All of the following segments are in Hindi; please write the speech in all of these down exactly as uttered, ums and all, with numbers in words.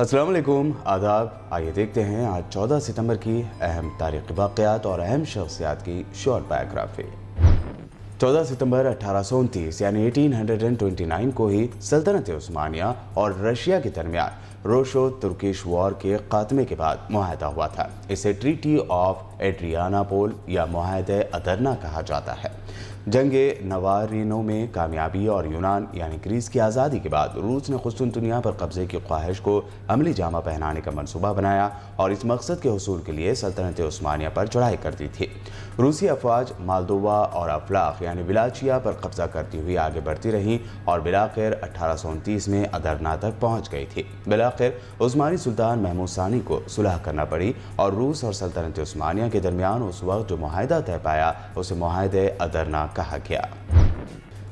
अस्सलाम वालेकुम, आदाब। आइए देखते हैं आज चौदह सितंबर की अहम तारीख़ी वाक़यात और अहम शख्सियात की शॉर्ट बायोग्राफी। चौदह सितंबर अठारह सौ उनतीस यानी अठारह सौ उनतीस को ही सल्तनत उस्मानिया और रशिया के दरमियान रोशो तुर्किश वॉर के खात्मे के बाद मुआहदा हुआ था। इसे ट्रीटी ऑफ एड्रियानापोल या मुआहदा अदरना कहा जाता है। जंगे नवारिनो में कामयाबी और यूनान यानी ग्रीस की आज़ादी के बाद रूस ने कुस्तुनतुनिया पर कब्जे की ख्वाहिश को अमली जामा पहनाने का मंसूबा बनाया और इस मकसद के हुसूल के लिए सल्तनत उस्मानिया पर चढ़ाई कर दी थी। रूसी अफवाज मालदोवा और अफलाक यानी विलाचिया पर कब्जा करती हुई आगे बढ़ती रही और बिलाखिर अठारह सौ उनतीस में अदरना तक पहुँच गई थी। बिलाखिर उस्मानी सुल्तान महमूद सानी को सुलह करना पड़ी और रूस और सल्तनत उस्मानिया के दरमियान उस वक्त जो मुआहदा तय पाया उसे मुआहदा अदरना कहा गया।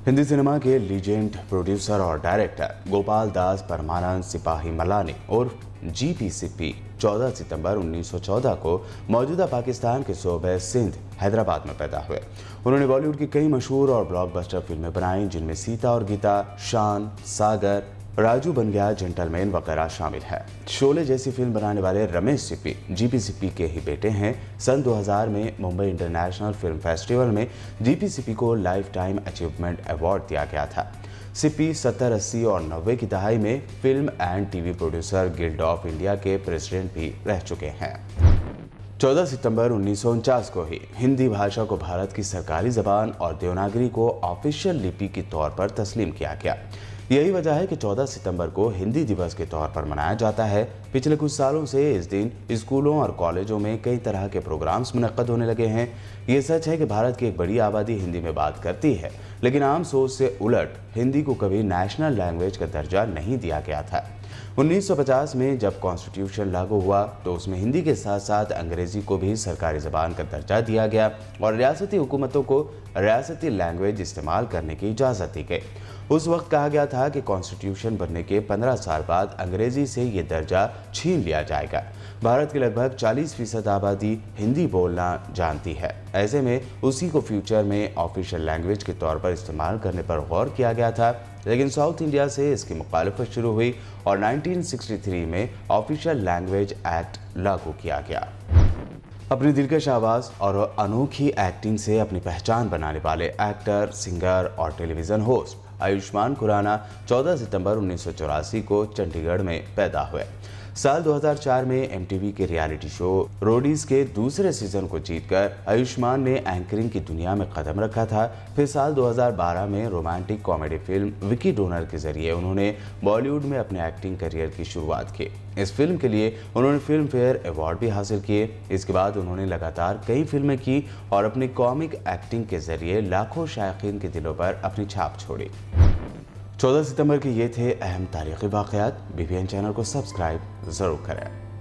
हिंदी सिनेमा के लीजेंड प्रोड्यूसर और डायरेक्टर गोपाल दास परमानंद सिपाही मलानी और जी पी सी पी चौदह सितंबर उन्नीस सौ चौदह को मौजूदा पाकिस्तान के सूबे सिंध हैदराबाद में पैदा हुए। उन्होंने बॉलीवुड की कई मशहूर और ब्लॉकबस्टर फिल्में बनाई जिनमें सीता और गीता, शान, सागर, राजू बन गया जेंटलमैन वगैरह शामिल है। शोले जैसी फिल्म बनाने वाले Ramesh Sippy G P Sippy के ही बेटे हैं। सन दो हज़ार में मुंबई इंटरनेशनल फिल्म फेस्टिवल में जी पी सी पी को लाइफ टाइम अचीवमेंट अवार्ड दिया गया था। सिप्पी सत्तर, अस्सी और नब्बे की दहाई में film and TV producer guild of India के प्रेसिडेंट भी रह चुके हैं। चौदह सितंबर उन्नीस सौ उनचास को ही हिंदी भाषा को भारत की सरकारी जबान और देवनागरी को ऑफिशियल लिपि के तौर पर तस्लीम किया गया। यही वजह है कि चौदह सितंबर को हिंदी दिवस के तौर पर मनाया जाता है। पिछले कुछ सालों से इस दिन स्कूलों और कॉलेजों में कई तरह के प्रोग्राम्स मुनक्कद होने लगे हैं। ये सच है कि भारत की एक बड़ी आबादी हिंदी में बात करती है, लेकिन आम सोच से उलट हिंदी को कभी नेशनल लैंग्वेज का दर्जा नहीं दिया गया था। उन्नीस सौ पचास में जब कॉन्स्टिट्यूशन लागू हुआ तो उसमें हिंदी के साथ साथ अंग्रेज़ी को भी सरकारी ज़बान का दर्जा दिया गया और रियासती हुकूमतों को रियासती लैंग्वेज इस्तेमाल करने की इजाज़त दी गई। उस वक्त कहा गया था कि कॉन्स्टिट्यूशन बनने के पंद्रह साल बाद अंग्रेज़ी से ये दर्जा छीन लिया जाएगा। भारत की लगभग चालीस फीसद आबादी हिंदी बोलना जानती है। ऐसे में उसी को फ्यूचर में ऑफिशियल लैंग्वेज के तौर पर इस्तेमाल करने पर गौर किया गया था, लेकिन साउथ इंडिया से इसकी मुखालफत शुरू हुई और उन्नीस सौ तिरसठ में ऑफिशियल लैंग्वेज एक्ट लागू किया गया। अपनी दिलकश आवाज़ और अनोखी एक्टिंग से अपनी पहचान बनाने वाले एक्टर, सिंगर और टेलीविज़न होस्ट आयुष्मान खुराना चौदह सितंबर उन्नीस सौ चौरासी को चंडीगढ़ में पैदा हुए। साल दो हज़ार चार में एम टी वी के रियलिटी शो रोडीज़ के दूसरे सीजन को जीतकर आयुष्मान ने एंकरिंग की दुनिया में कदम रखा था। फिर साल दो हज़ार बारह में romantic comedy film Vicky Donor के जरिए उन्होंने बॉलीवुड में अपने एक्टिंग करियर की शुरुआत की। इस फिल्म के लिए उन्होंने फिल्मफेयर अवार्ड भी हासिल किए। इसके बाद उन्होंने लगातार कई फिल्में की और अपनी कॉमिक एक्टिंग के जरिए लाखों शायकीन के दिलों पर अपनी छाप छोड़ी। चौदह सितंबर के ये थे अहम तारीख़ी वाक़यात। बी पी एन चैनल को सब्सक्राइब ज़रूर करें।